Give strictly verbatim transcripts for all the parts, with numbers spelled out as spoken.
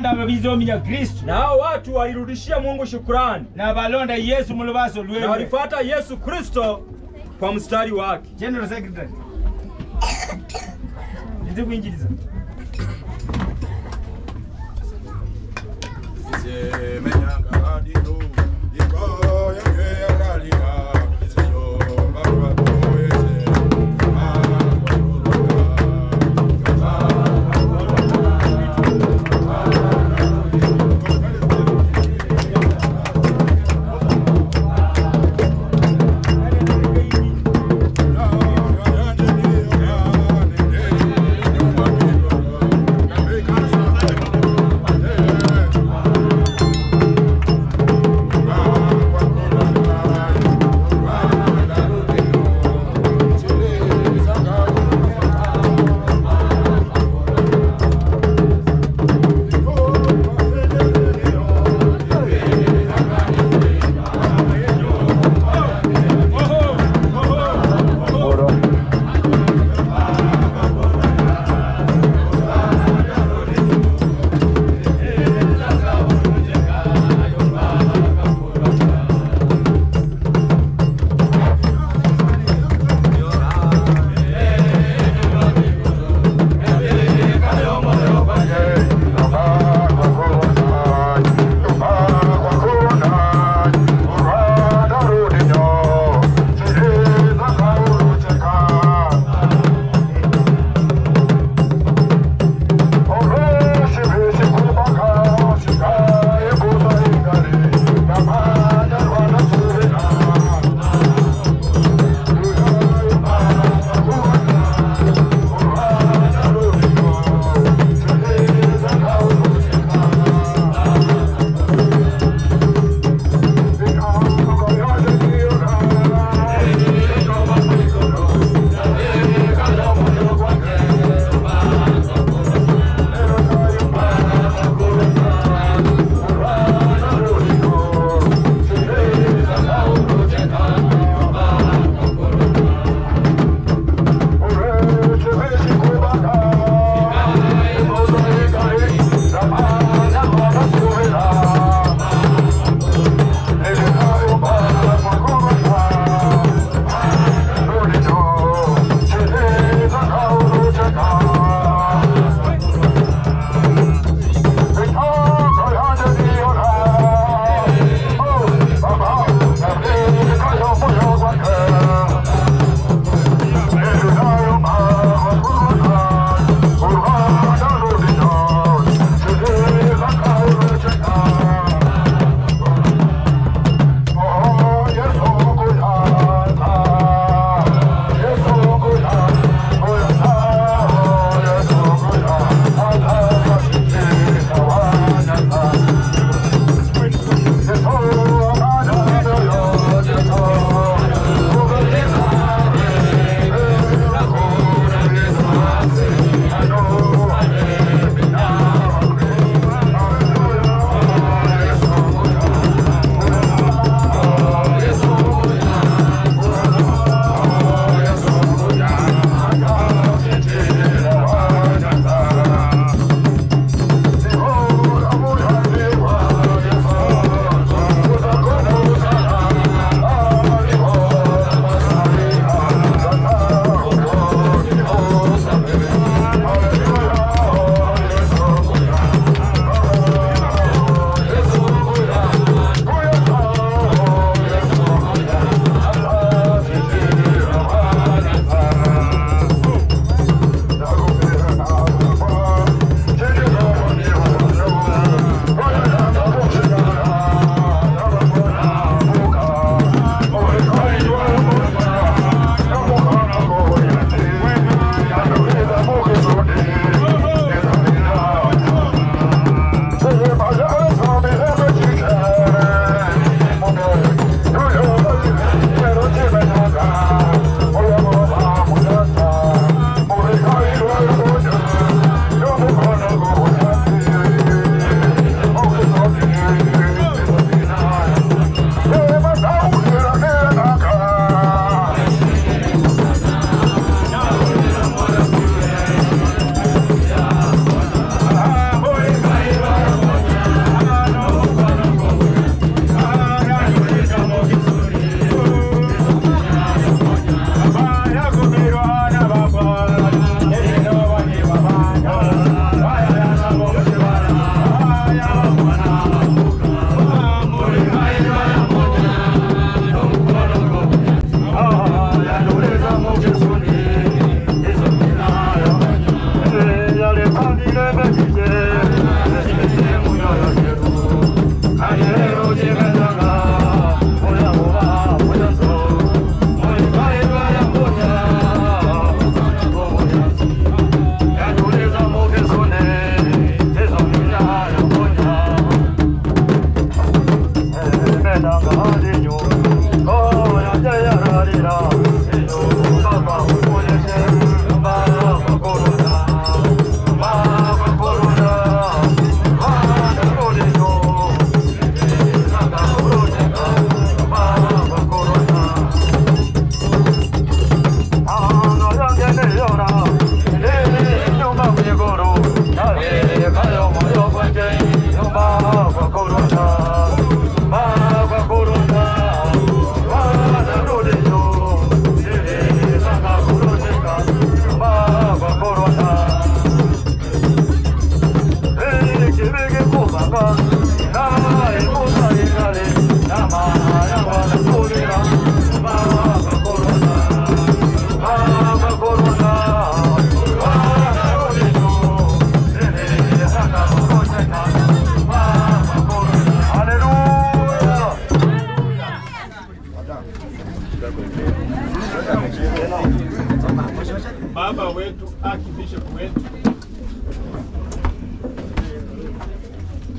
Ndababizomia Kristo. Na watu wairudishia Mungu shukrani. Na balonda Yesu mulubaso lwewe. Na walifata Yesu Kristo kwa mstari wake. General Secretary. Ndizi kuinjiliza. Menya ngadino iko ya kalika.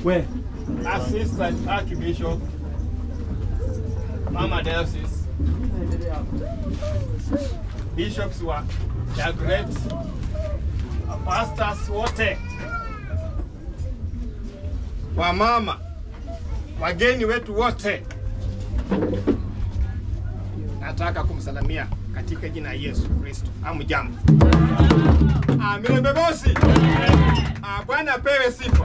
Where? Assistant Archbishop, Mama Diocese. Bishops were Dagoretti, pastors wote, wamama, wageni wetu wote, nataka kumsalamia katika jina Yesu Kristo. Amujambo. Amina bebosi. Bwana pewe sifa.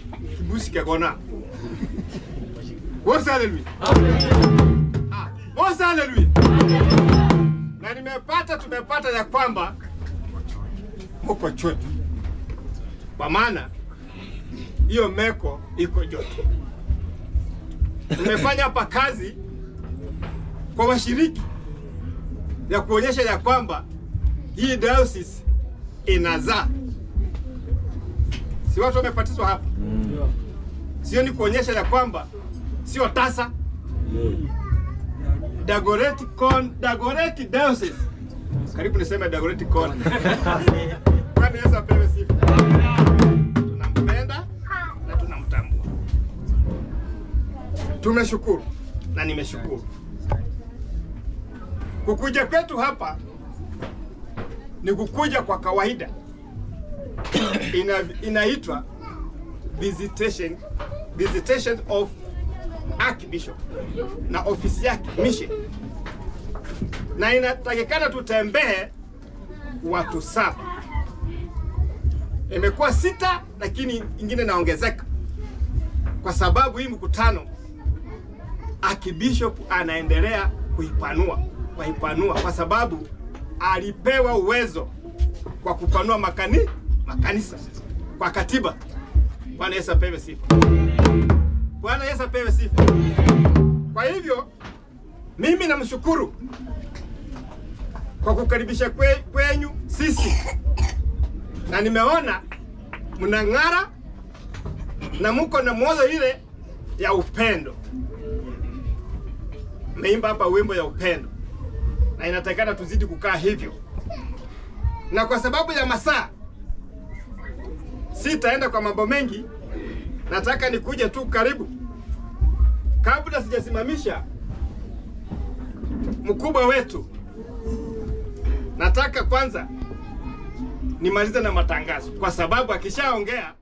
Busikagona. Hosalelu. Ah, Hosalelu. Na nimepata tumepata ya kwamba muko choto. Kwa maana hiyo Meko iko joto. Tumefanya hapa kazi kwa washiriki ya kuonyesha ya kwamba hii diocese inazaa. Si watu wamepatizwa hapa. Sio ni kuonyesha ya kwamba sio tasa. Dagoretti Con Dagoretti Diocese. Karibu niseme Dagoretti Con. Kwani Yesu pewe sifa. Tunampenda na tunamtambua. Tumeshukuru na nimeshukuru. Kukuja kwetu hapa ni kukuja kwa kawaida. Inaitwa visitation visitation of Archbishop na ofisi yake mission, na inatakikana tutembee watu saba. Imekuwa sita lakini ingine naongezeka kwa sababu hii mkutano Archbishop anaendelea kuipanua kuipanua kwa sababu alipewa uwezo kwa kupanua makani makanisa kwa katiba. Bwana Yesu apewe sifa. Bwana Yesu apewe sifa. Kwa hivyo mimi namshukuru kwa kukaribisha kwe, kwenyu sisi. Na nimeona mnang'ara na mko na moyo ile ya upendo. Meimba hapa wimbo ya upendo. Na inatakana tuzidi kukaa hivyo. Na kwa sababu ya masaa sitaenda kwa mambo mengi. Nataka nikuje tu karibu. Kabla sijasimamisha mkubwa wetu, nataka kwanza nimalize na matangazo kwa sababu akishaongea